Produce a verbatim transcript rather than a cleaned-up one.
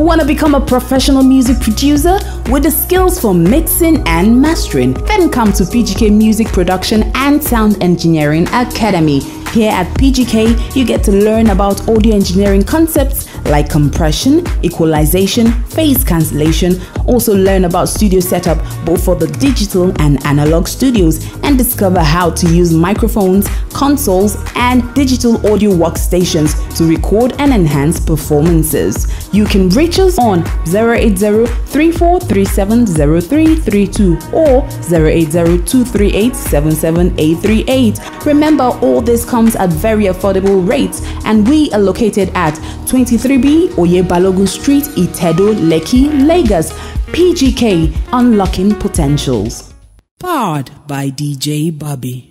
who want to become a professional music producer with the skills for mixing and mastering, then come to P G K Music Production and Sound Engineering Academy. Here at P G K, you get to learn about audio engineering concepts like compression, equalization, phase cancellation. Also learn about studio setup both for the digital and analog studios, and discover how to use microphones, consoles, and digital audio workstations to record and enhance performances. You can reach us on zero eight zero, three four three seven zero three three two or zero eight zero, two three eight, seven seven eight three eight. Remember, all this comes at very affordable rates, and we are located at twenty-three B Oyebalogun Street, Itedo, Lekki, Lagos. P G K, unlocking potentials. Powered by D J Bobbi.